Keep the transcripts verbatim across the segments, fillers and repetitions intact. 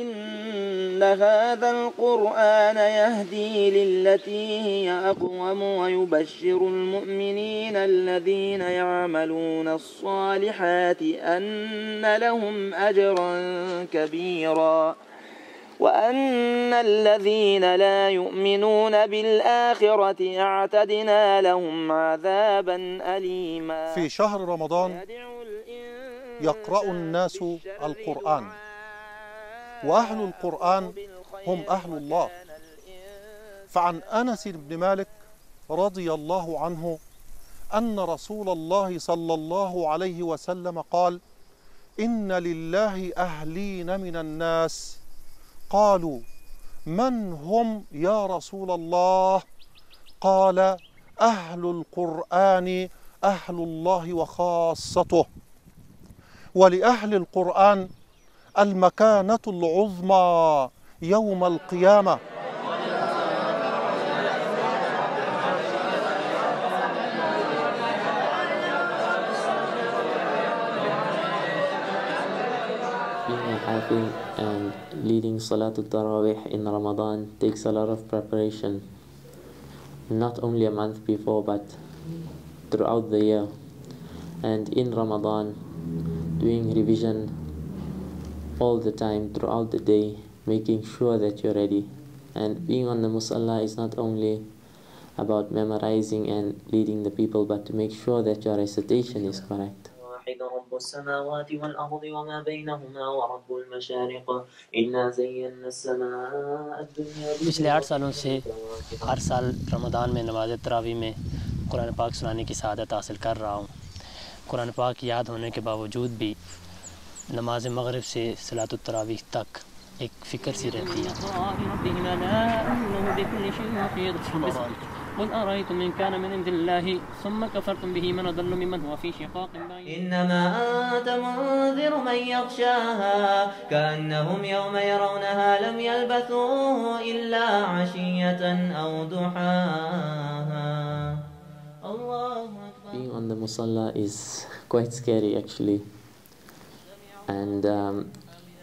إن هذا القرآن يهدي للتي هي أقوم ويبشر المؤمنين الذين يعملون الصالحات أن لهم أجرا كبيرا وأن الذين لا يؤمنون بالآخرة أعتدنا لهم عذابا أليما. في شهر رمضان يقرأ الناس القرآن، وأهل القرآن هم أهل الله. فعن أنس بن مالك رضي الله عنه أن رسول الله صلى الله عليه وسلم قال: إن لله أهلين من الناس. قالوا: من هم يا رسول الله؟ قال: أهل القرآن أهل الله وخاصته، ولأهل القرآن المكانة العظمى يوم القيامة. Hafiz and leading Salatul Taraweeh in Ramadan takes a lot of preparation, not only a month before but throughout the year, and in Ramadan doing revision all the time throughout the day, making sure that you're ready. And being on the musalla is not only about memorizing and leading the people, but to make sure that your recitation is correct. رب السماوات والأرض وما بينهما ورب المشارق إنا زينا السماء الدنيا. पिछले आठ सालों से हर साल रमदान में नमाज तरावी में कुरान पाक सुनाने की सआदत हासिल कर रहा हूँ। कुरान पाक याद होने के बावजूद भी नमाज मगरिब से सलातुल तरावी तक एक फिक्र सी रहती है. قل أرأيتم إن كان من عند الله ثم كفرتم به من أضل ممن هو في شقاق بعيد. إنما أنت منذر من يخشاها كأنهم يوم يرونها لم يلبثوا إلا عشية أو ضحاها. الله أكبر. Being on the musalla is quite scary actually, and um,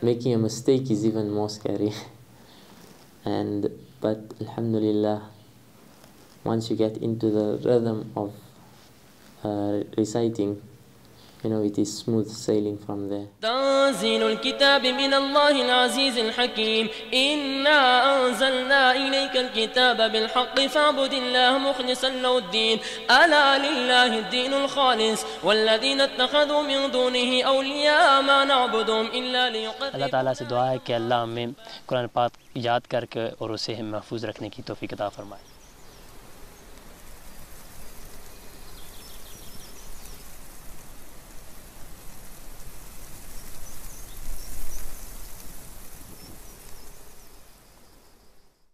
making a mistake is even more scary. And but alhamdulillah. Once you get into the rhythm of uh, reciting, you know, it is smooth sailing from there. تنزيل الكتاب من الله العزيز الحكيم إنا أنزلنا إليك الكتاب بالحق فاعبد الله مخلصا له الدين ألا لله الدين الخالص والذين اتخذوا من دونه أولياء ما نعبدهم إلا ليقربونا. الله تعالی سے دعا ہے کہ اللہ ہمیں قرآن پاک یاد کر کے اور اسے محفوظ رکھنے کی توفیق عطا فرمائے.